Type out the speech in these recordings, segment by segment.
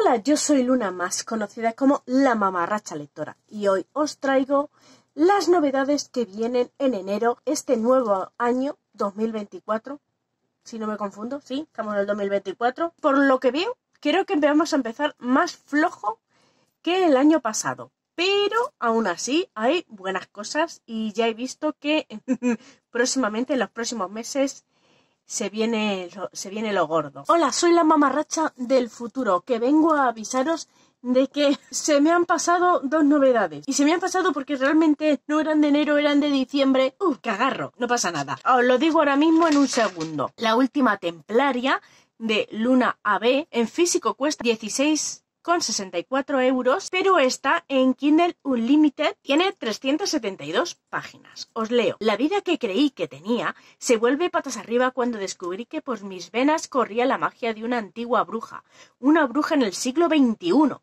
Hola, yo soy Luna, más conocida como la mamarracha lectora, y hoy os traigo las novedades que vienen en enero, este nuevo año 2024, si no me confundo, sí, estamos en el 2024. Por lo que veo, creo que vamos a empezar más flojo que el año pasado, pero aún así hay buenas cosas y ya he visto que próximamente, en los próximos meses, se viene lo gordo. Hola, soy la mamarracha del futuro, que vengo a avisaros de que se me han pasado dos novedades. Y se me han pasado porque realmente no eran de enero, eran de diciembre. Cagarro, no pasa nada. Os lo digo ahora mismo en un segundo. La última templaria de Luna AB en físico cuesta 16,64 euros, pero está en Kindle Unlimited, tiene 372 páginas. Os leo. La vida que creí que tenía se vuelve patas arriba cuando descubrí que por mis venas corría la magia de una antigua bruja, una bruja en el siglo XXI,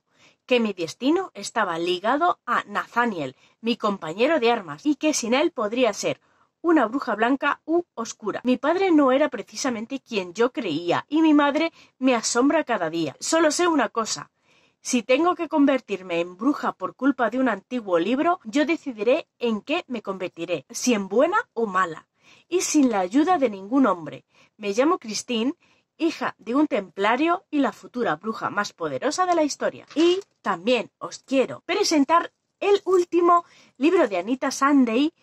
que mi destino estaba ligado a Nathaniel, mi compañero de armas, y que sin él podría ser una bruja blanca u oscura. Mi padre no era precisamente quien yo creía, y mi madre me asombra cada día. Solo sé una cosa. Si tengo que convertirme en bruja por culpa de un antiguo libro, yo decidiré en qué me convertiré, si en buena o mala, y sin la ayuda de ningún hombre. Me llamo Christine, hija de un templario y la futura bruja más poderosa de la historia. Y también os quiero presentar el último libro de Anyta Sunday,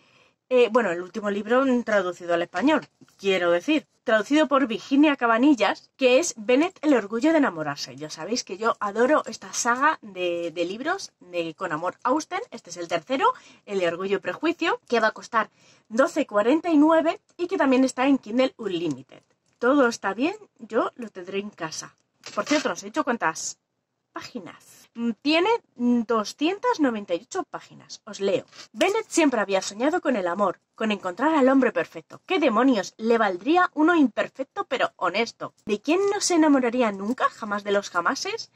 el último libro traducido al español, quiero decir, traducido por Virginia Cavanillas, que es Bennett, el orgullo de enamorarse. Ya sabéis que yo adoro esta saga de libros de Con Amor Austen. Este es el tercero, el de Orgullo y Prejuicio, que va a costar 12,49 y que también está en Kindle Unlimited. Todo está bien, yo lo tendré en casa. Por cierto, os he dicho cuántas páginas. Tiene 298 páginas. Os leo. Bennett siempre había soñado con el amor, con encontrar al hombre perfecto. ¿Qué demonios? Le valdría uno imperfecto pero honesto. ¿De quién no se enamoraría nunca, jamás de los jamases?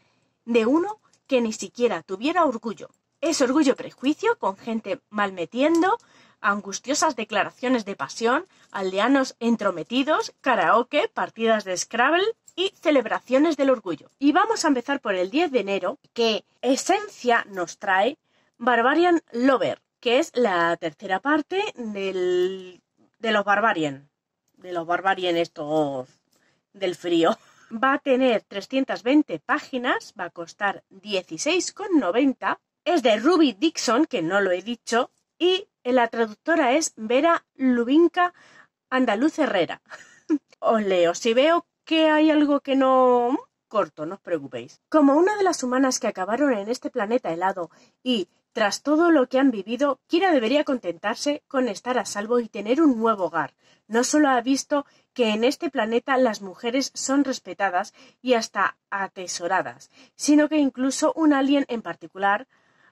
De uno que ni siquiera tuviera orgullo. Es orgullo prejuicio, con gente malmetiendo, angustiosas declaraciones de pasión, aldeanos entrometidos, karaoke, partidas de Scrabble y celebraciones del orgullo. Y vamos a empezar por el 10 de enero, que Esencia nos trae Barbarian Lover, que es la tercera parte de los Barbarian estos del frío. Va a tener 320 páginas, va a costar 16,90. Es de Ruby Dixon, que no lo he dicho, y la traductora es Vera Lubinka Andaluz Herrera. Os leo. Si veo que hay algo que no corto, no os preocupéis. Como una de las humanas que acabaron en este planeta helado y, tras todo lo que han vivido, Kira debería contentarse con estar a salvo y tener un nuevo hogar. No solo ha visto que en este planeta las mujeres son respetadas y hasta atesoradas, sino que incluso un alien en particular,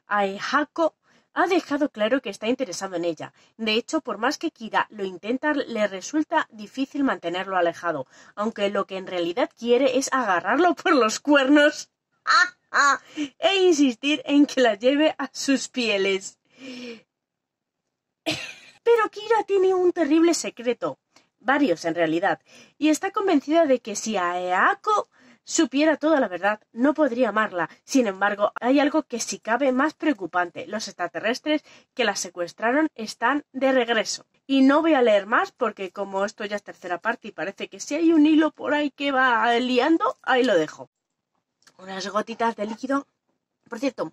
Aihako, ha dejado claro que está interesado en ella. De hecho, por más que Kira lo intenta, le resulta difícil mantenerlo alejado, aunque lo que en realidad quiere es agarrarlo por los cuernos e insistir en que la lleve a sus pieles. Pero Kira tiene un terrible secreto, varios en realidad, y está convencida de que si Aeako supiera toda la verdad, no podría amarla. Sin embargo, hay algo que si cabe más preocupante. Los extraterrestres que la secuestraron están de regreso. Y no voy a leer más porque como esto ya es tercera parte y parece que si hay un hilo por ahí que va liando, ahí lo dejo. Unas gotitas de líquido. Por cierto,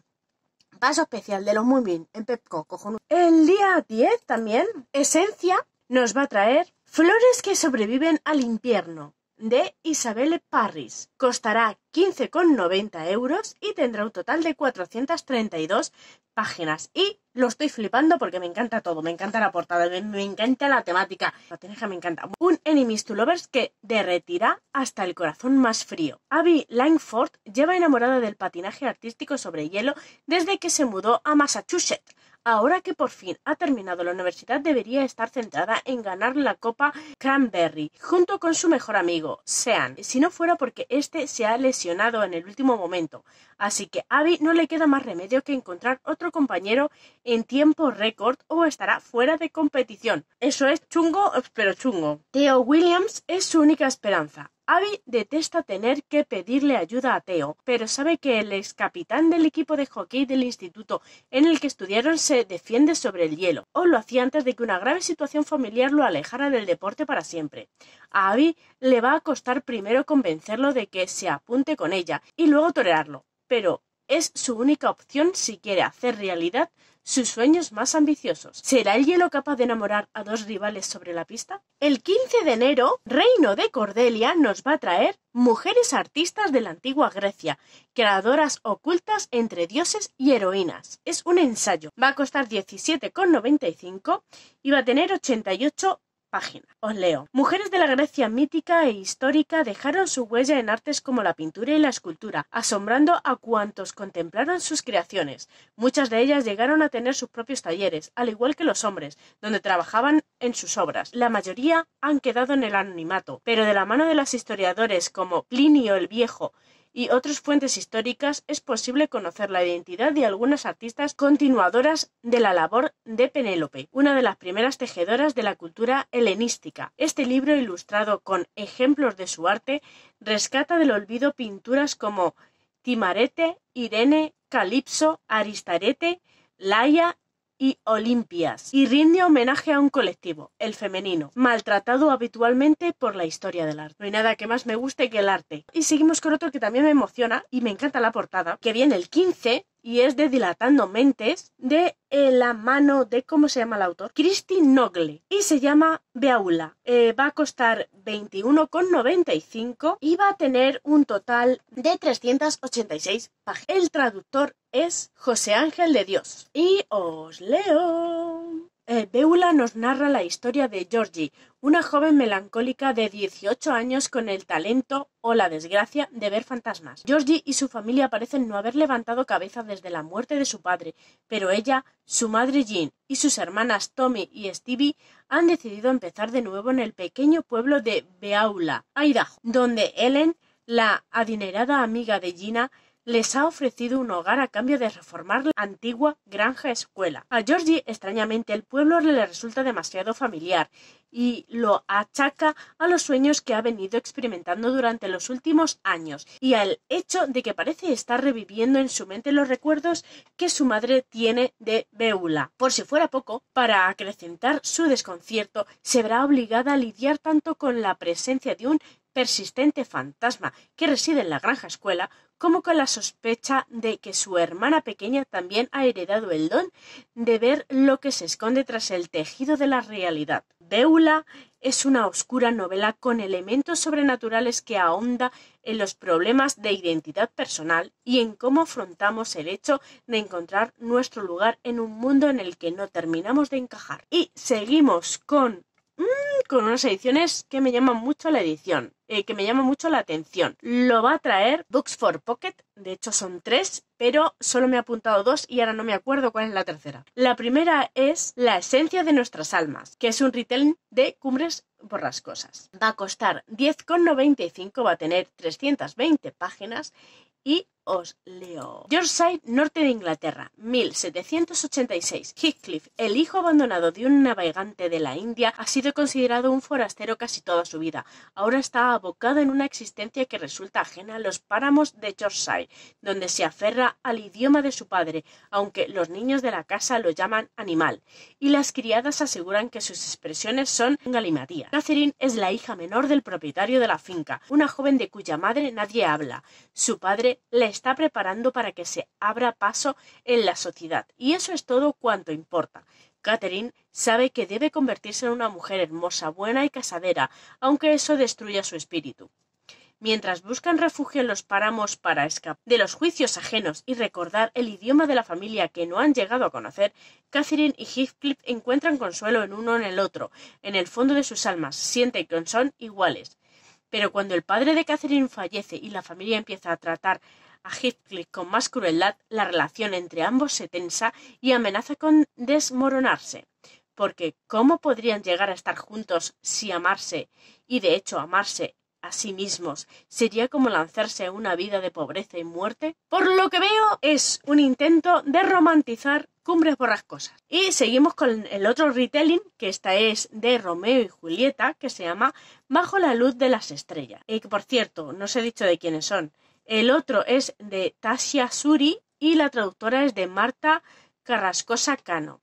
paso especial de los muy bien en Pepco, cojonudo. El día 10 también, Esencia nos va a traer Flores que sobreviven al invierno, de Isabelle Parrish. Costará 15,90 euros y tendrá un total de 432 páginas. Y lo estoy flipando porque me encanta todo. Me encanta la portada, me encanta la temática. La teneja me encanta. Un Enemies to Lovers que derretirá hasta el corazón más frío. Abby Langford lleva enamorada del patinaje artístico sobre hielo desde que se mudó a Massachusetts. Ahora que por fin ha terminado la universidad, debería estar centrada en ganar la Copa Cranberry junto con su mejor amigo, Sean, si no fuera porque este se ha lesionado en el último momento. Así que a Abby no le queda más remedio que encontrar otro compañero en tiempo récord o estará fuera de competición. Eso es chungo, pero chungo. Theo Williams es su única esperanza. Abby detesta tener que pedirle ayuda a Theo, pero sabe que el excapitán del equipo de hockey del instituto en el que estudiaron se defiende sobre el hielo, o lo hacía antes de que una grave situación familiar lo alejara del deporte para siempre. A Abby le va a costar primero convencerlo de que se apunte con ella y luego tolerarlo, pero es su única opción si quiere hacer realidad sus sueños más ambiciosos. ¿Será el hielo capaz de enamorar a dos rivales sobre la pista? El 15 de enero, Reino de Cordelia nos va a traer mujeres artistas de la antigua Grecia, creadoras ocultas entre dioses y heroínas. Es un ensayo. Va a costar 17,95 y va a tener 88 página. Os leo. Mujeres de la Grecia mítica e histórica dejaron su huella en artes como la pintura y la escultura, asombrando a cuantos contemplaron sus creaciones. Muchas de ellas llegaron a tener sus propios talleres, al igual que los hombres, donde trabajaban en sus obras. La mayoría han quedado en el anonimato, pero de la mano de los historiadores como Plinio el Viejo y otras fuentes históricas es posible conocer la identidad de algunas artistas continuadoras de la labor de Penélope, una de las primeras tejedoras de la cultura helenística. Este libro, ilustrado con ejemplos de su arte, rescata del olvido pinturas como Timarete, Irene, Calipso, Aristarete, Laia y Olimpias, y rinde homenaje a un colectivo, el femenino, maltratado habitualmente por la historia del arte. No hay nada que más me guste que el arte. Y seguimos con otro que también me emociona y me encanta la portada, que viene el 15 y es de Dilatando Mentes, de la mano de, ¿cómo se llama el autor? CHRISTI NOGLE, y se llama Beaula. Va a costar 21,95 y va a tener un total de 386 páginas. El traductor es José Ángel de Dios. Y os leo. Beaula nos narra la historia de Georgie, una joven melancólica de 18 años con el talento o la desgracia de ver fantasmas. Georgie y su familia parecen no haber levantado cabeza desde la muerte de su padre, pero ella, su madre Jean y sus hermanas Tommy y Stevie han decidido empezar de nuevo en el pequeño pueblo de Beaula, Idaho, donde Ellen, la adinerada amiga de Gina, les ha ofrecido un hogar a cambio de reformar la antigua granja escuela. A Georgie, extrañamente, el pueblo le resulta demasiado familiar y lo achaca a los sueños que ha venido experimentando durante los últimos años y al hecho de que parece estar reviviendo en su mente los recuerdos que su madre tiene de Beaula. Por si fuera poco, para acrecentar su desconcierto, se verá obligada a lidiar tanto con la presencia de un persistente fantasma que reside en la granja escuela, como con la sospecha de que su hermana pequeña también ha heredado el don de ver lo que se esconde tras el tejido de la realidad. Beaula es una oscura novela con elementos sobrenaturales que ahonda en los problemas de identidad personal y en cómo afrontamos el hecho de encontrar nuestro lugar en un mundo en el que no terminamos de encajar. Y seguimos con unas ediciones que me llaman mucho la atención. Lo va a traer Books4pocket, de hecho son 3, pero solo me he apuntado 2 y ahora no me acuerdo cuál es la tercera. La primera es La esencia de nuestras almas, que es un retelling de Cumbres Borrascosas. Va a costar 10,95, va a tener 320 páginas y os leo. Yorkshire, norte de Inglaterra, 1786. Heathcliff, el hijo abandonado de un navegante de la India, ha sido considerado un forastero casi toda su vida. Ahora está abocado en una existencia que resulta ajena a los páramos de Yorkshire, donde se aferra al idioma de su padre, aunque los niños de la casa lo llaman animal, y las criadas aseguran que sus expresiones son galimatías. Catherine es la hija menor del propietario de la finca, una joven de cuya madre nadie habla. Su padre le está preparando para que se abra paso en la sociedad, y eso es todo cuanto importa. Catherine sabe que debe convertirse en una mujer hermosa, buena y casadera, aunque eso destruya su espíritu. Mientras buscan refugio en los páramos para escapar de los juicios ajenos y recordar el idioma de la familia que no han llegado a conocer, Catherine y Heathcliff encuentran consuelo en uno en el otro. En el fondo de sus almas sienten que son iguales. Pero cuando el padre de Catherine fallece y la familia empieza a tratar a Heathcliff con más crueldad, la relación entre ambos se tensa y amenaza con desmoronarse. Porque ¿cómo podrían llegar a estar juntos si amarse, y de hecho amarse a sí mismos, sería como lanzarse a una vida de pobreza y muerte? Por lo que veo, es un intento de romantizar Cumbres borrascosas. Y seguimos con el otro retelling, que esta es de Romeo y Julieta, que se llama Bajo la luz de las estrellas. Y que, por cierto, no os he dicho de quiénes son. El otro es de Tasha Suri y la traductora es de Marta Carrascosa Cano.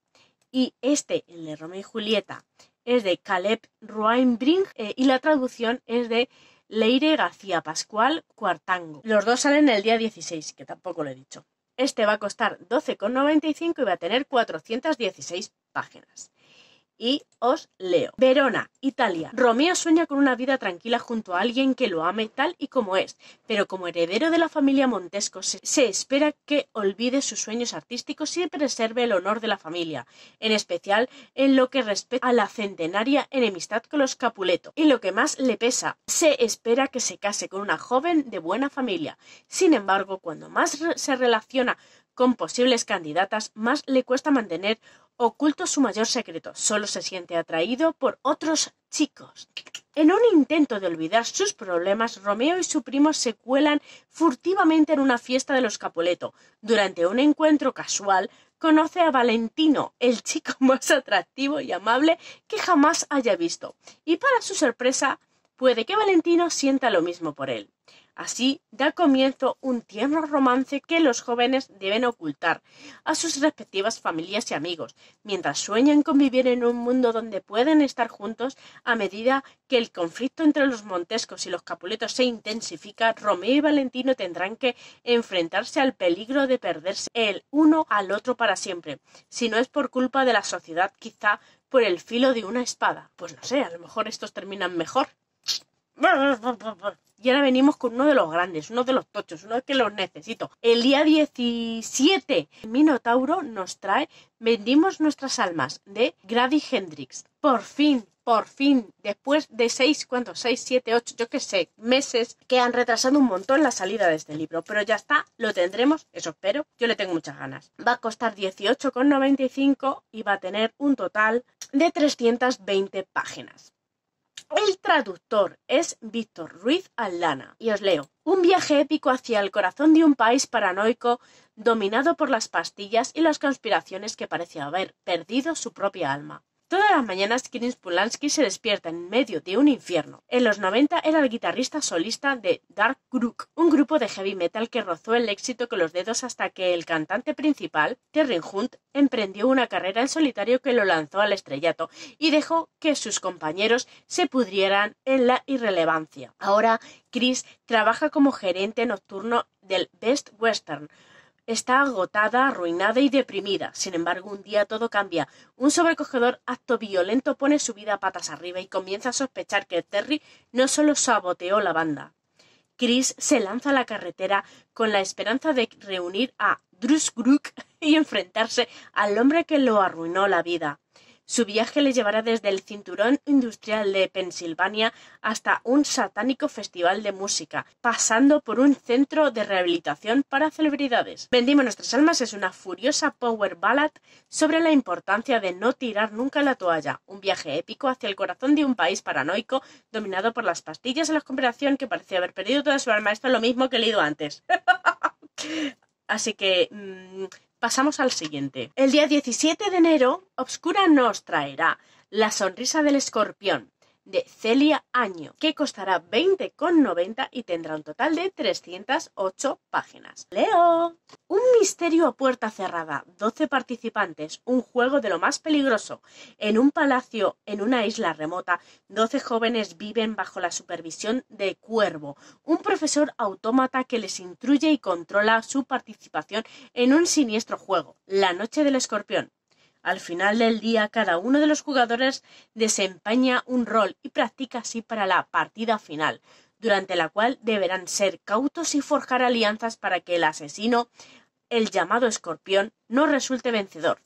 Y este, el de Romeo y Julieta, es de Caleb Roehrigh y la traducción es de Leire García Pascual Cuartango. Los dos salen el día 16, que tampoco lo he dicho. Este va a costar 12,95 y va a tener 416 páginas. Y os leo. Verona, Italia. Romeo sueña con una vida tranquila junto a alguien que lo ame tal y como es, pero como heredero de la familia Montesco se espera que olvide sus sueños artísticos y preserve el honor de la familia, en especial en lo que respecta a la centenaria enemistad con los Capuleto. Y lo que más le pesa, se espera que se case con una joven de buena familia. Sin embargo, cuando más se relaciona con posibles candidatas, más le cuesta mantener oculto su mayor secreto. Solo se siente atraído por otros chicos. En un intento de olvidar sus problemas, Romeo y su primo se cuelan furtivamente en una fiesta de los Capuleto. Durante un encuentro casual, conoce a Valentino, el chico más atractivo y amable que jamás haya visto. Y para su sorpresa, puede que Valentino sienta lo mismo por él. Así da comienzo un tierno romance que los jóvenes deben ocultar a sus respectivas familias y amigos, mientras sueñan con vivir en un mundo donde pueden estar juntos. A medida que el conflicto entre los Montescos y los Capuletos se intensifica, Romeo y Valentino tendrán que enfrentarse al peligro de perderse el uno al otro para siempre, si no es por culpa de la sociedad, quizá por el filo de una espada. Pues no sé, a lo mejor estos terminan mejor. Y ahora venimos con uno de los grandes, uno de los tochos, uno que los necesito. El día 17, Minotauro nos trae Vendimos nuestras almas, de Grady Hendrix. Por fin, después de 6, 7, 8, yo qué sé, meses que han retrasado un montón la salida de este libro. Pero ya está, lo tendremos, eso espero, yo le tengo muchas ganas. Va a costar 18,95 y va a tener un total de 320 páginas. El traductor es Víctor Ruiz Aldana. Y os leo. Un viaje épico hacia el corazón de un país paranoico dominado por las pastillas y las conspiraciones, que parece haber perdido su propia alma. Todas las mañanas Kieran Pulaski se despierta en medio de un infierno. En los 90 era el guitarrista solista de Dark Crook, un grupo de heavy metal que rozó el éxito con los dedos hasta que el cantante principal, Terry Hunt, emprendió una carrera en solitario que lo lanzó al estrellato y dejó que sus compañeros se pudrieran en la irrelevancia. Ahora Chris trabaja como gerente nocturno del Best Western. Está agotada, arruinada y deprimida. Sin embargo, un día todo cambia. Un sobrecogedor acto violento pone su vida patas arriba y comienza a sospechar que Terry no solo saboteó la banda. Chris se lanza a la carretera con la esperanza de reunir a Drugsbrook y enfrentarse al hombre que lo arruinó la vida. Su viaje le llevará desde el cinturón industrial de Pensilvania hasta un satánico festival de música, pasando por un centro de rehabilitación para celebridades. Vendimos nuestras almas es una furiosa power ballad sobre la importancia de no tirar nunca la toalla. Un viaje épico hacia el corazón de un país paranoico dominado por las pastillas y la conspiración, que parece haber perdido toda su alma. Esto es lo mismo que he leído antes. Así que... pasamos al siguiente. El día 17 de enero, Obscura nos traerá La sonrisa del escorpión, de Celia Año, que costará 20,90 y tendrá un total de 308 páginas. ¡Leo! Un misterio a puerta cerrada, 12 participantes, un juego de lo más peligroso. En un palacio, en una isla remota, 12 jóvenes viven bajo la supervisión de Cuervo, un profesor autómata que les instruye y controla su participación en un siniestro juego, La noche del escorpión. Al final del día, cada uno de los jugadores desempeña un rol y practica así para la partida final, durante la cual deberán ser cautos y forjar alianzas para que el asesino, el llamado escorpión, no resulte vencedor.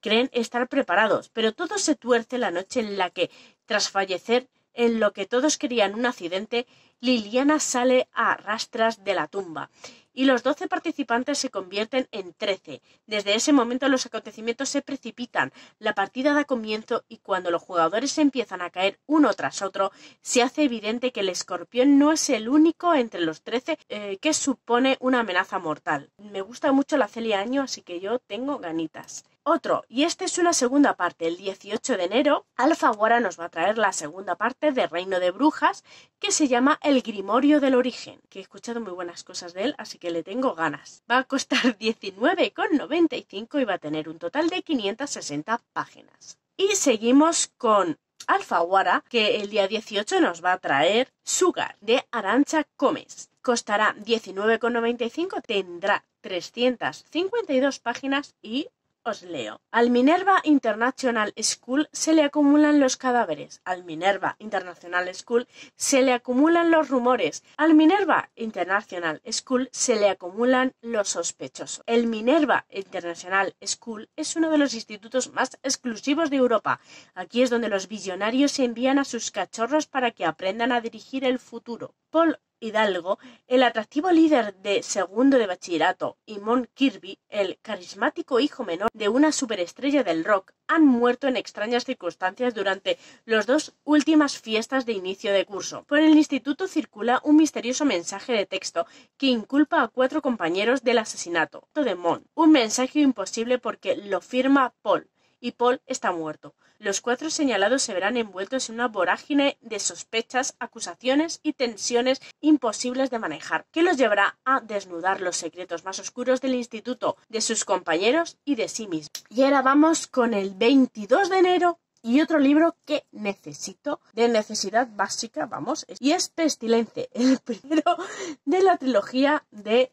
Creen estar preparados, pero todo se tuerce la noche en la que, tras fallecer en lo que todos querían un accidente, Liliana sale a rastras de la tumba y los 12 participantes se convierten en 13. Desde ese momento los acontecimientos se precipitan, la partida da comienzo y cuando los jugadores empiezan a caer uno tras otro, se hace evidente que el escorpión no es el único entre los 13 que supone una amenaza mortal. Me gusta mucho la Celia Año, así que yo tengo ganitas. otro, y esta es una segunda parte. El 18 de enero, Alfaguara nos va a traer la segunda parte de Reino de Brujas, que se llama El Grimorio del Origen, que he escuchado muy buenas cosas de él, así que le tengo ganas. Va a costar 19,95 y va a tener un total de 560 páginas. Y seguimos con Alfaguara, que el día 18 nos va a traer Sugar, de Arantxa Comes. Costará 19,95, tendrá 352 páginas y os leo. Al Minerva International School se le acumulan los cadáveres. Al Minerva International School se le acumulan los rumores. Al Minerva International School se le acumulan los sospechosos. El Minerva International School es uno de los institutos más exclusivos de Europa. Aquí es donde los billonarios envían a sus cachorros para que aprendan a dirigir el futuro. Paul Hidalgo, el atractivo líder de segundo de bachillerato, y Mon Kirby, el carismático hijo menor de una superestrella del rock, han muerto en extrañas circunstancias durante las dos últimas fiestas de inicio de curso. Por el instituto circula un misterioso mensaje de texto que inculpa a 4 compañeros del asesinato de Mon. Un mensaje imposible porque lo firma Paul, y Paul está muerto. Los 4 señalados se verán envueltos en una vorágine de sospechas, acusaciones y tensiones imposibles de manejar, que los llevará a desnudar los secretos más oscuros del instituto, de sus compañeros y de sí mismo. Y ahora vamos con el 22 de enero y otro libro que necesito, de necesidad básica, vamos, y es Pestilence, el primero de la trilogía de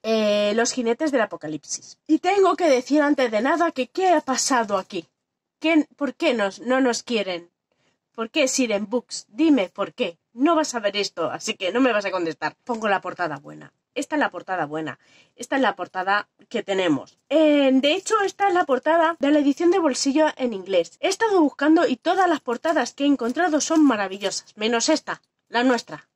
Los Jinetes del Apocalipsis. Y tengo que decir antes de nada que qué ha pasado aquí. ¿Por qué no nos quieren? ¿Por qué Siren Books? Dime por qué. No vas a ver esto, así que no me vas a contestar. Pongo la portada buena. Esta es la portada buena. Esta es la portada que tenemos. De hecho, esta es la portada de la edición de bolsillo en inglés. He estado buscando y todas las portadas que he encontrado son maravillosas. Menos esta, la nuestra.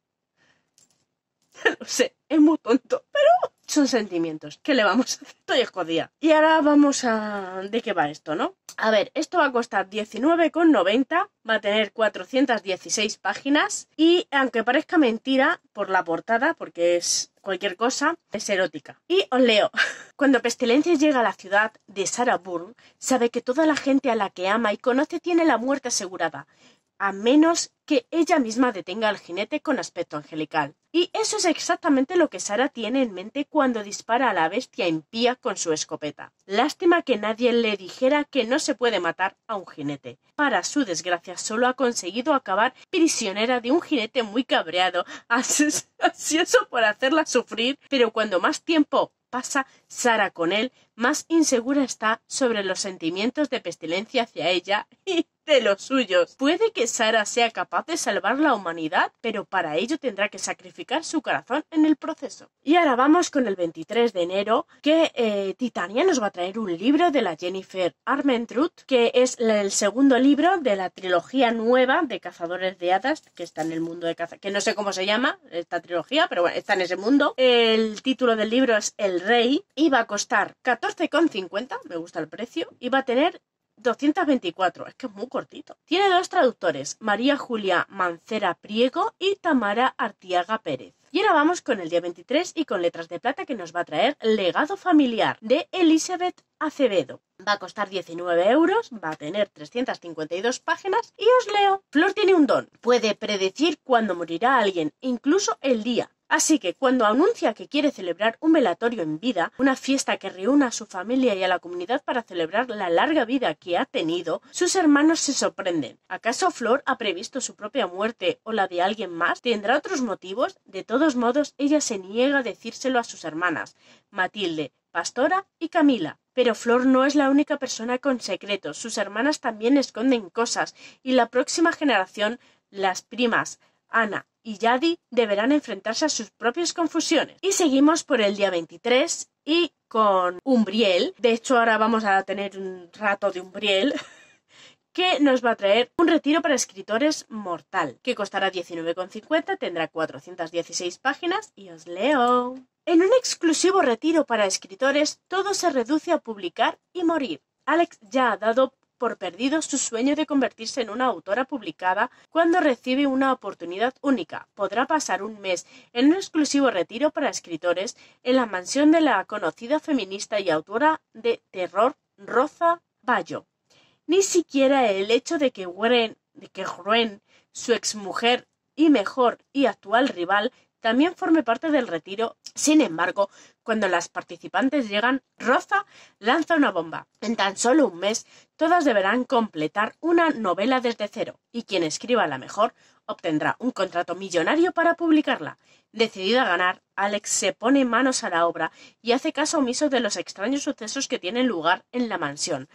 Lo sé, es muy tonto, pero son sentimientos. ¿Qué le vamos a hacer? Estoy escondida. Y ahora vamos a... ¿De qué va esto, no? A ver, esto va a costar 19,90. Va a tener 416 páginas. Y aunque parezca mentira por la portada, porque es cualquier cosa, es erótica. Y os leo. Cuando Pestilencia llega a la ciudad de Sarah Bourne, sabe que toda la gente a la que ama y conoce tiene la muerte asegurada, a menos que ella misma detenga al jinete con aspecto angelical. Y eso es exactamente lo que Sara tiene en mente cuando dispara a la bestia impía con su escopeta. Lástima que nadie le dijera que no se puede matar a un jinete. Para su desgracia, solo ha conseguido acabar prisionera de un jinete muy cabreado, ansioso por hacerla sufrir, pero cuando más tiempo pasa Sara con él, más insegura está sobre los sentimientos de Pestilencia hacia ella y de los suyos. Puede que Sara sea capaz de salvar la humanidad, pero para ello tendrá que sacrificar su corazón en el proceso. Y ahora vamos con el 23 de enero, que Titania nos va a traer un libro de la Jennifer Armentrout, que es el segundo libro de la trilogía nueva de Cazadores de Hadas, que está en el mundo de caza, que no sé cómo se llama esta trilogía, pero bueno, está en ese mundo. El título del libro es El Rey y va a costar 14,50, me gusta el precio, y va a tener 224, es que es muy cortito. Tiene 2 traductores, María Julia Mancera Priego y Tamara Artiaga Pérez. Y ahora vamos con el día 23 y con letras de plata, que nos va a traer Legado Familiar, de Elizabeth Acevedo. Va a costar 19€, va a tener 352 páginas y os leo. Flor tiene un don, puede predecir cuándo morirá alguien, incluso el día. Así que cuando anuncia que quiere celebrar un velatorio en vida, una fiesta que reúna a su familia y a la comunidad para celebrar la larga vida que ha tenido, sus hermanos se sorprenden. ¿Acaso Flor ha previsto su propia muerte o la de alguien más? ¿Tendrá otros motivos? De todos modos, ella se niega a decírselo a sus hermanas, Matilde, Pastora y Camila. Pero Flor no es la única persona con secretos. Sus hermanas también esconden cosas y la próxima generación, las primas, Ana y Yadi, deberán enfrentarse a sus propias confusiones. Y seguimos por el día 23 y con Umbriel. De hecho, ahora vamos a tener un rato de Umbriel, que nos va a traer un retiro para escritores mortal, que costará 19,50, tendrá 416 páginas y os leo. En un exclusivo retiro para escritores, todo se reduce a publicar y morir. Alex ya ha dado por perdido su sueño de convertirse en una autora publicada cuando recibe una oportunidad única. Podrá pasar un mes en un exclusivo retiro para escritores en la mansión de la conocida feminista y autora de terror Rosa Bayo. Ni siquiera el hecho de que Gruen, su exmujer y mejor y actual rival, también forme parte del retiro. Sin embargo, cuando las participantes llegan, Roza lanza una bomba. En tan solo un mes, todas deberán completar una novela desde cero, y quien escriba la mejor obtendrá un contrato millonario para publicarla. Decidida a ganar, Alex se pone manos a la obra y hace caso omiso de los extraños sucesos que tienen lugar en la mansión,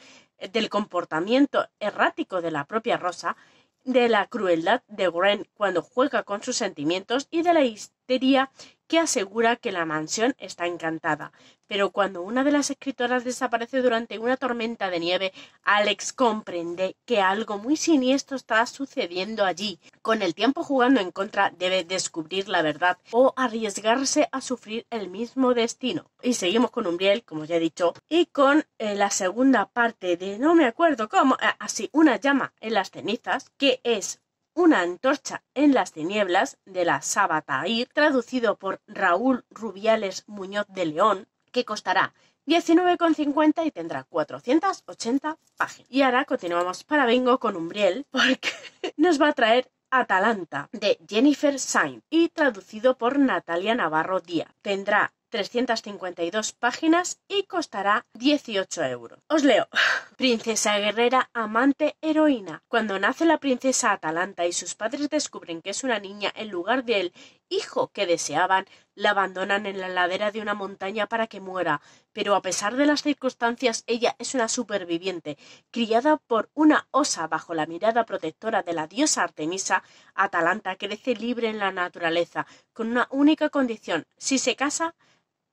del comportamiento errático de la propia Roza, de la crueldad de Gruen cuando juega con sus sentimientos y de la histeria que asegura que la mansión está encantada. Pero cuando una de las escritoras desaparece durante una tormenta de nieve, Alex comprende que algo muy siniestro está sucediendo allí. Con el tiempo jugando en contra, debe descubrir la verdad o arriesgarse a sufrir el mismo destino. Y seguimos con Umbriel, como ya he dicho, y con la segunda parte de no me acuerdo cómo, así, una llama en las cenizas, que es una antorcha en las tinieblas, de la Sabatair, traducido por Raúl Rubiales Muñoz de León, que costará 19,50 y tendrá 480 páginas. Y ahora continuamos para Bingo con Umbriel, porque nos va a traer Atalanta, de Jennifer Sainz, y traducido por Natalia Navarro Díaz. Tendrá 352 páginas y costará 18€. Os leo. Princesa guerrera, amante, heroína. Cuando nace la princesa Atalanta y sus padres descubren que es una niña en lugar del hijo que deseaban, la abandonan en la ladera de una montaña para que muera. Pero a pesar de las circunstancias, ella es una superviviente. Criada por una osa bajo la mirada protectora de la diosa Artemisa, Atalanta crece libre en la naturaleza, con una única condición. Si se casa,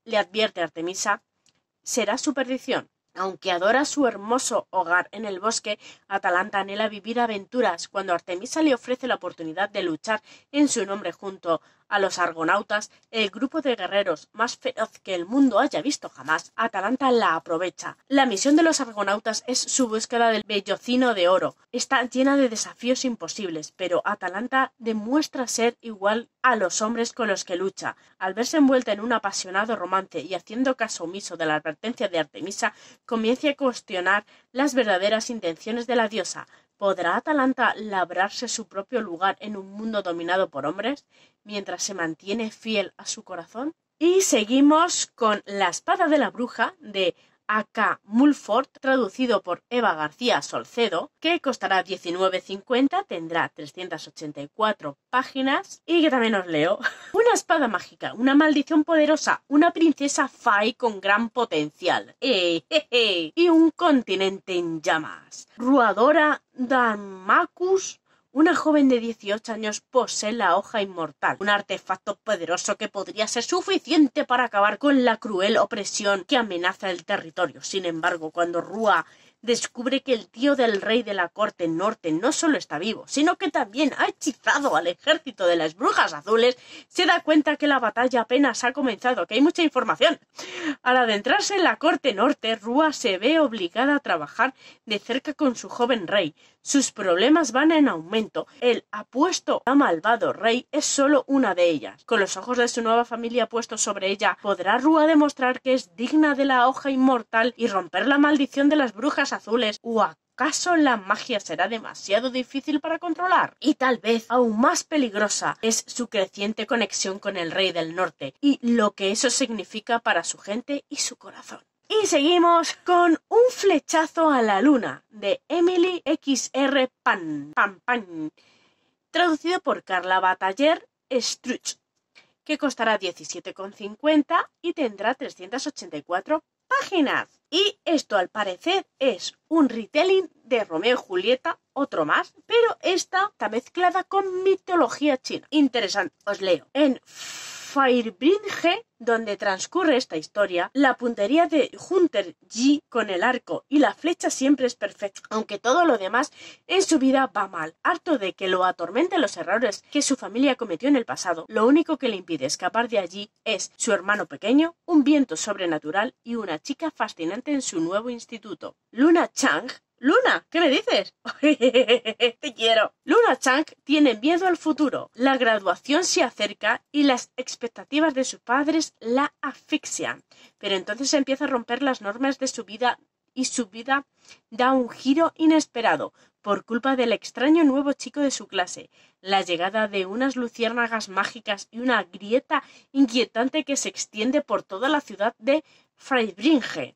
le advierte Artemisa, será su perdición. Aunque adora su hermoso hogar en el bosque, Atalanta anhela vivir aventuras. Cuando Artemisa le ofrece la oportunidad de luchar en su nombre junto a los argonautas, el grupo de guerreros más feroz que el mundo haya visto jamás, Atalanta la aprovecha. La misión de los argonautas es su búsqueda del vellocino de oro. Está llena de desafíos imposibles, pero Atalanta demuestra ser igual a los hombres con los que lucha. Al verse envuelta en un apasionado romance y haciendo caso omiso de la advertencia de Artemisa, comienza a cuestionar las verdaderas intenciones de la diosa. ¿Podrá Atalanta labrarse su propio lugar en un mundo dominado por hombres mientras se mantiene fiel a su corazón? Y seguimos con La espada de la bruja, de A.K. Mulford, traducido por Eva García Solcedo, que costará 19,50, tendrá 384 páginas y que también os leo. Una espada mágica, una maldición poderosa, una princesa Fay con gran potencial y un continente en llamas. Ruadora Darmacus, una joven de 18 años, posee la hoja inmortal, un artefacto poderoso que podría ser suficiente para acabar con la cruel opresión que amenaza el territorio. Sin embargo, cuando Rua descubre que el tío del rey de la corte norte no solo está vivo, sino que también ha hechizado al ejército de las brujas azules, se da cuenta que la batalla apenas ha comenzado, que hay mucha información. Al adentrarse en la corte norte, Rua se ve obligada a trabajar de cerca con su joven rey. Sus problemas van en aumento. El apuesto a malvado rey es solo una de ellas. Con los ojos de su nueva familia puestos sobre ella, ¿podrá Rua demostrar que es digna de la hoja inmortal y romper la maldición de las brujas azules? ¿O acaso la magia será demasiado difícil para controlar? Y tal vez aún más peligrosa es su creciente conexión con el rey del norte y lo que eso significa para su gente y su corazón. Y seguimos con Un flechazo a la luna, de Emily XR Pan, traducido por Carla Bataller Struch, que costará 17,50 y tendrá 384 páginas. Y esto al parecer es un retelling de Romeo y Julieta, otro más, pero esta está mezclada con mitología china. Interesante, os leo. En Firebridge, donde transcurre esta historia, la puntería de Hunter G con el arco y la flecha siempre es perfecta, aunque todo lo demás en su vida va mal. Harto de que lo atormenten los errores que su familia cometió en el pasado, lo único que le impide escapar de allí es su hermano pequeño, un viento sobrenatural y una chica fascinante en su nuevo instituto. Luna Chang. Luna, ¿qué me dices? Te quiero. Luna Chang tiene miedo al futuro. La graduación se acerca y las expectativas de sus padres la asfixian. Pero entonces empieza a romper las normas de su vida y su vida da un giro inesperado por culpa del extraño nuevo chico de su clase, la llegada de unas luciérnagas mágicas y una grieta inquietante que se extiende por toda la ciudad de Freibringe.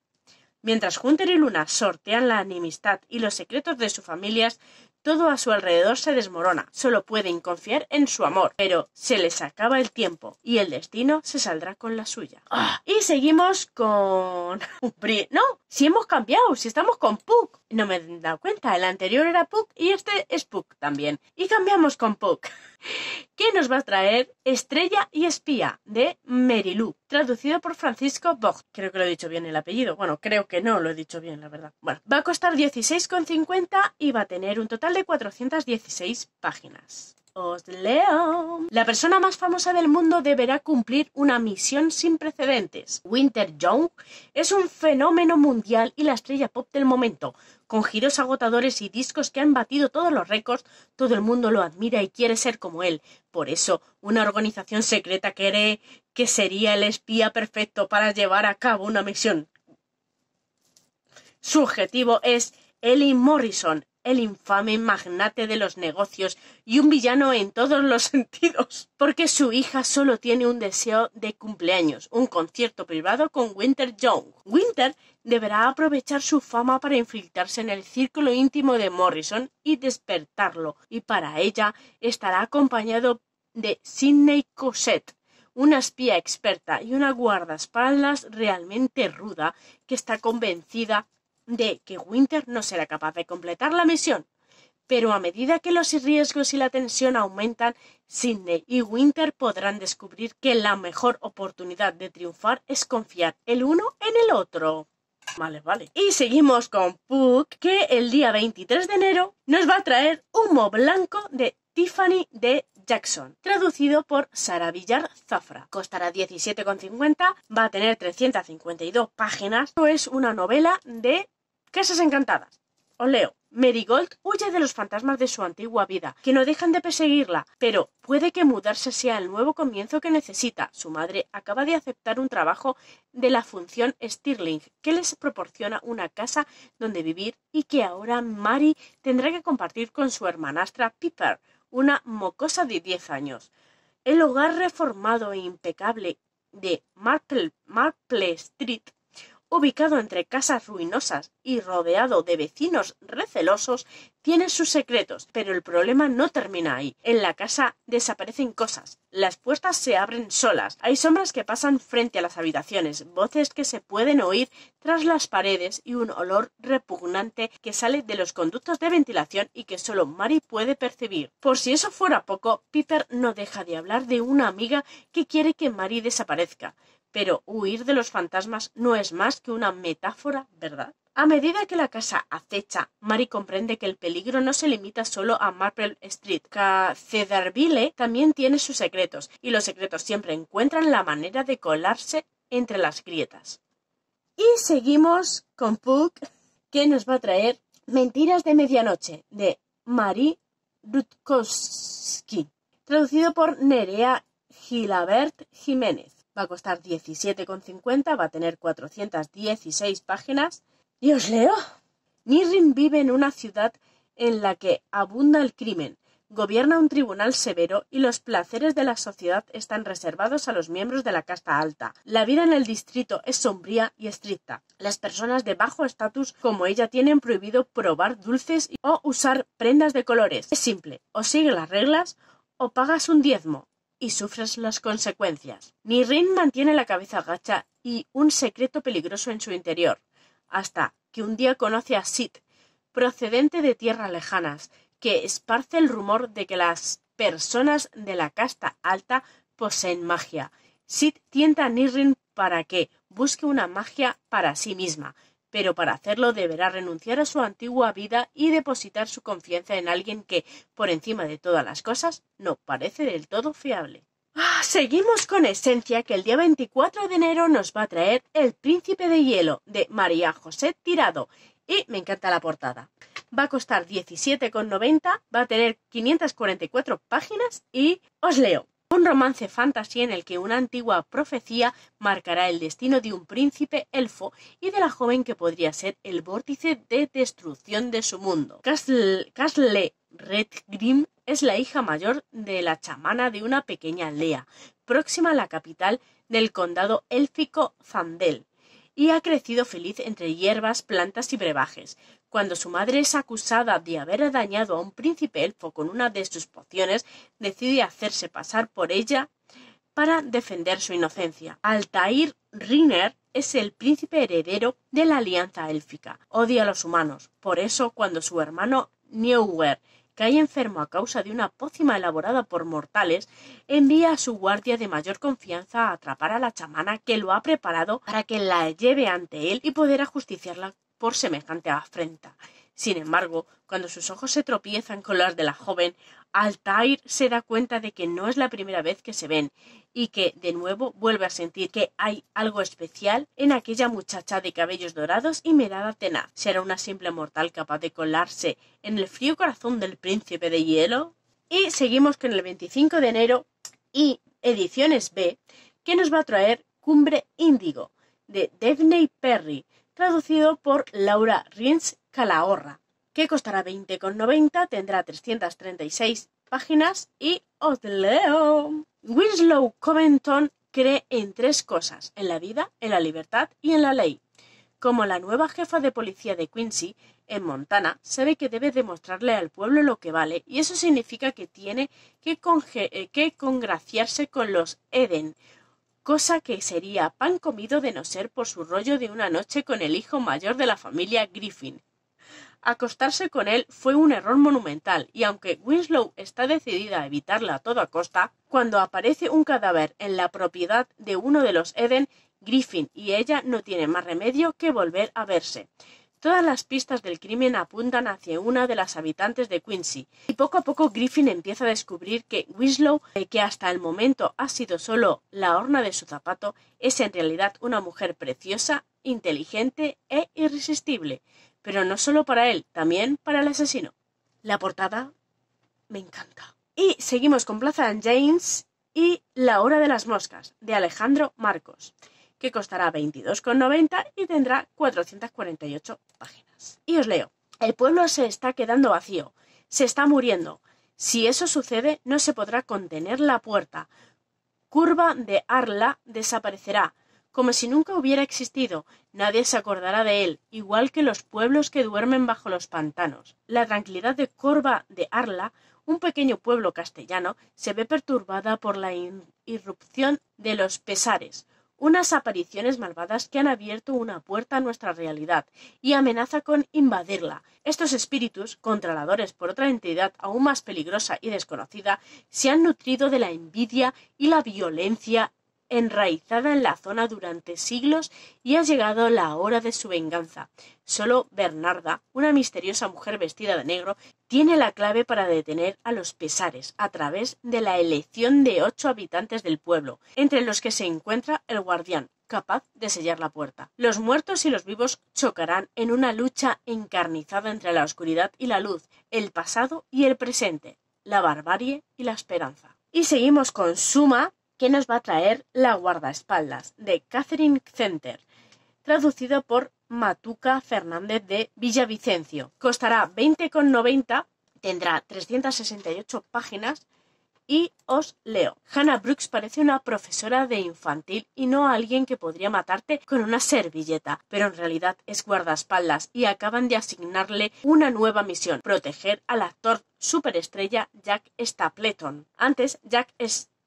Mientras Hunter y Luna sortean la enemistad y los secretos de sus familias, todo a su alrededor se desmorona. Solo pueden confiar en su amor, pero se les acaba el tiempo y el destino se saldrá con la suya. ¡Ah! Y seguimos con... No, si hemos cambiado, si estamos con PUCK. No me he dado cuenta, el anterior era PUCK y este es PUCK también. Y cambiamos con PUCK. ¿Qué nos va a traer? Estrella y espía, de Merilú, traducido por Francisco Bocht. Creo que lo he dicho bien el apellido. Bueno, creo que no lo he dicho bien, la verdad. Bueno, va a costar 16,50 y va a tener un total de 416 páginas. Os leo. La persona más famosa del mundo deberá cumplir una misión sin precedentes. Winter Young es un fenómeno mundial y la estrella pop del momento. Con giros agotadores y discos que han batido todos los récords, todo el mundo lo admira y quiere ser como él. Por eso, una organización secreta cree que sería el espía perfecto para llevar a cabo una misión. Su objetivo es Ellie Morrison, el infame magnate de los negocios y un villano en todos los sentidos, porque su hija solo tiene un deseo de cumpleaños, un concierto privado con Winter Young. Winter deberá aprovechar su fama para infiltrarse en el círculo íntimo de Morrison y despertarlo, y para ella estará acompañado de Sidney Cosette, una espía experta y una guardaespaldas realmente ruda que está convencida de que Winter no será capaz de completar la misión. Pero a medida que los riesgos y la tensión aumentan, Sidney y Winter podrán descubrir que la mejor oportunidad de triunfar es confiar el uno en el otro. Vale. Y seguimos con PUCK, que el día 23 de enero nos va a traer Humo Blanco, de Tiffany D. Jackson, traducido por Sara Villar Zafra. Costará 17,50, va a tener 352 páginas. Esto es una novela de Casas Encantadas. Os leo. Marigold huye de los fantasmas de su antigua vida, que no dejan de perseguirla, pero puede que mudarse sea el nuevo comienzo que necesita. Su madre acaba de aceptar un trabajo de la Fundación Stirling, que les proporciona una casa donde vivir y que ahora Mary tendrá que compartir con su hermanastra Piper, una mocosa de 10 años. El hogar reformado e impecable de Marple Street, ubicado entre casas ruinosas y rodeado de vecinos recelosos, tiene sus secretos, pero el problema no termina ahí. En la casa desaparecen cosas, las puertas se abren solas, hay sombras que pasan frente a las habitaciones, voces que se pueden oír tras las paredes y un olor repugnante que sale de los conductos de ventilación y que solo Mary puede percibir. Por si eso fuera poco, Piper no deja de hablar de una amiga que quiere que Mary desaparezca. Pero huir de los fantasmas no es más que una metáfora, ¿verdad? A medida que la casa acecha, Mary comprende que el peligro no se limita solo a Marple Street. Cedarville también tiene sus secretos, y los secretos siempre encuentran la manera de colarse entre las grietas. Y seguimos con PUCK, que nos va a traer Mentiras de Medianoche, de Marie Rutkowski, traducido por Nerea Gilabert Jiménez. Va a costar 17,50, va a tener 416 páginas. Y os leo. Nirrin vive en una ciudad en la que abunda el crimen. Gobierna un tribunal severo y los placeres de la sociedad están reservados a los miembros de la casta alta. La vida en el distrito es sombría y estricta. Las personas de bajo estatus como ella tienen prohibido probar dulces o usar prendas de colores. Es simple, o sigue las reglas o pagas un diezmo y sufres las consecuencias. Nirrin mantiene la cabeza gacha y un secreto peligroso en su interior, hasta que un día conoce a Sid, procedente de tierras lejanas, que esparce el rumor de que las personas de la casta alta poseen magia. Sid tienta a Nirrin para que busque una magia para sí misma, pero para hacerlo deberá renunciar a su antigua vida y depositar su confianza en alguien que, por encima de todas las cosas, no parece del todo fiable. Seguimos con Esencia, que el día 24 de enero nos va a traer El Príncipe de Hielo, de María José Tirado, y me encanta la portada. Va a costar 17,90, va a tener 544 páginas y os leo. Un romance fantasía en el que una antigua profecía marcará el destino de un príncipe elfo y de la joven que podría ser el vórtice de destrucción de su mundo. Castle Redgrim es la hija mayor de la chamana de una pequeña aldea, próxima a la capital del condado élfico Zandel, y ha crecido feliz entre hierbas, plantas y brebajes. Cuando su madre es acusada de haber dañado a un príncipe elfo con una de sus pociones, decide hacerse pasar por ella para defender su inocencia. Altair Riner es el príncipe heredero de la alianza élfica. Odia a los humanos. Por eso, cuando su hermano Newer cae enfermo a causa de una pócima elaborada por mortales, envía a su guardia de mayor confianza a atrapar a la chamana que lo ha preparado para que la lleve ante él y poder ajusticiarla por semejante afrenta. Sin embargo, cuando sus ojos se tropiezan con los de la joven, Altair se da cuenta de que no es la primera vez que se ven y que, de nuevo, vuelve a sentir que hay algo especial en aquella muchacha de cabellos dorados y mirada tenaz. ¿Será una simple mortal capaz de colarse en el frío corazón del príncipe de hielo? Y seguimos con el 25 de enero y Ediciones B, que nos va a traer Cumbre Índigo, de Daphne Perry, traducido por Laura Rins Calahorra, que costará 20,90, tendrá 336 páginas y os leo. Winslow Covington cree en tres cosas: en la vida, en la libertad y en la ley. Como la nueva jefa de policía de Quincy, en Montana, sabe que debe demostrarle al pueblo lo que vale, y eso significa que tiene que congraciarse con los Eden, cosa que sería pan comido de no ser por su rollo de una noche con el hijo mayor de la familia Griffin. Acostarse con él fue un error monumental, y aunque Winslow está decidida a evitarla a toda costa, cuando aparece un cadáver en la propiedad de uno de los Eden, Griffin y ella no tienen más remedio que volver a verse. Todas las pistas del crimen apuntan hacia una de las habitantes de Quincy, y poco a poco Griffin empieza a descubrir que Winslow, que hasta el momento ha sido solo la horna de su zapato, es en realidad una mujer preciosa, inteligente e irresistible. Pero no solo para él, también para el asesino. La portada me encanta. Y seguimos con Plaza & James y La hora de las moscas, de Alejandro Marcos, que costará 22,90 y tendrá 448 páginas. Y os leo. El pueblo se está quedando vacío. Se está muriendo. Si eso sucede, no se podrá contener la puerta. Curva de Arla desaparecerá, como si nunca hubiera existido. Nadie se acordará de él, igual que los pueblos que duermen bajo los pantanos. La tranquilidad de Curva de Arla, un pequeño pueblo castellano, se ve perturbada por la irrupción de los pesares, unas apariciones malvadas que han abierto una puerta a nuestra realidad y amenaza con invadirla. Estos espíritus, controladores por otra entidad aún más peligrosa y desconocida, se han nutrido de la envidia y la violencia enraizada en la zona durante siglos, y ha llegado la hora de su venganza. Solo Bernarda, una misteriosa mujer vestida de negro, tiene la clave para detener a los pesares a través de la elección de 8 habitantes del pueblo, entre los que se encuentra el guardián, capaz de sellar la puerta. Los muertos y los vivos chocarán en una lucha encarnizada entre la oscuridad y la luz, el pasado y el presente, la barbarie y la esperanza. Y seguimos con Suma, que nos va a traer La guardaespaldas, de Catherine Center, traducido por Matuca Fernández de Villavicencio. Costará 20,90, tendrá 368 páginas y os leo. Hannah Brooks parece una profesora de infantil y no alguien que podría matarte con una servilleta, pero en realidad es guardaespaldas y acaban de asignarle una nueva misión: proteger al actor superestrella Jack Stapleton. Antes, Jack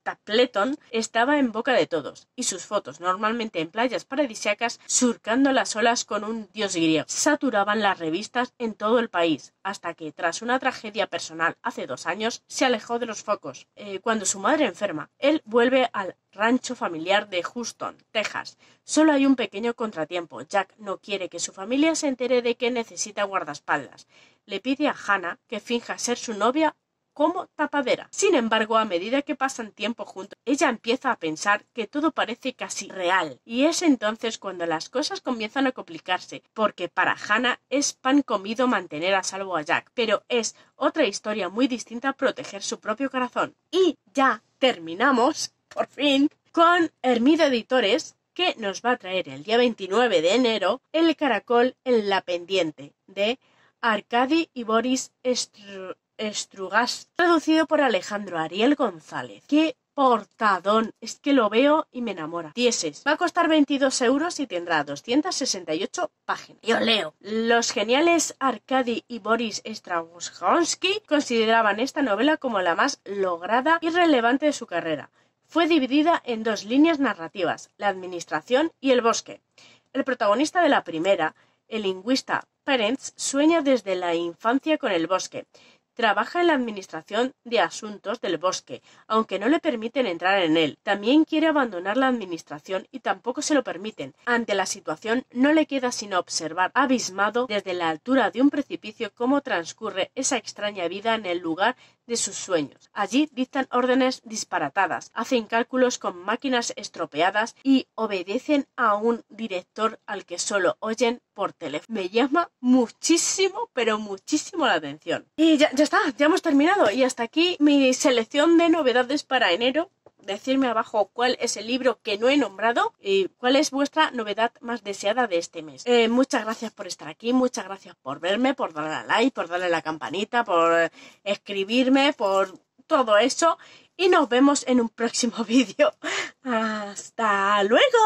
Stapleton estaba en boca de todos, y sus fotos, normalmente en playas paradisíacas, surcando las olas con un dios griego, saturaban las revistas en todo el país, hasta que, tras una tragedia personal hace 2 años, se alejó de los focos. Cuando su madre enferma, él vuelve al rancho familiar de Houston, Texas. Solo hay un pequeño contratiempo. Jack no quiere que su familia se entere de que necesita guardaespaldas. Le pide a Hannah que finja ser su novia como tapadera. Sin embargo, a medida que pasan tiempo juntos, ella empieza a pensar que todo parece casi real, y es entonces cuando las cosas comienzan a complicarse, porque para Hannah es pan comido mantener a salvo a Jack, pero es otra historia muy distinta a proteger su propio corazón. Y ya terminamos, por fin, con Hermida Editores, que nos va a traer el día 29 de enero El caracol en la pendiente, de Arkady y Boris Strugatski, traducido por Alejandro Ariel González. ¡Qué portadón! Es que lo veo y me enamora. Tieses. Va a costar 22 € y tendrá 268 páginas. Yo leo. Los geniales Arkady y Boris Strugatski consideraban esta novela como la más lograda y relevante de su carrera. Fue dividida en dos líneas narrativas, la administración y el bosque. El protagonista de la primera, el lingüista Perens, sueña desde la infancia con el bosque. Trabaja en la administración de asuntos del bosque, aunque no le permiten entrar en él. También quiere abandonar la administración y tampoco se lo permiten. Ante la situación no le queda sino observar, abismado desde la altura de un precipicio, cómo transcurre esa extraña vida en el lugar de sus sueños. Allí dictan órdenes disparatadas, hacen cálculos con máquinas estropeadas y obedecen a un director al que solo oyen por teléfono. Me llama muchísimo, pero muchísimo la atención. Y ya está, ya hemos terminado. Y hasta aquí mi selección de novedades para enero. Decidme abajo cuál es el libro que no he nombrado y cuál es vuestra novedad más deseada de este mes. Muchas gracias por estar aquí, muchas gracias por verme, por darle a like, por darle a la campanita, por escribirme, por todo eso. Y nos vemos en un próximo vídeo. ¡Hasta luego!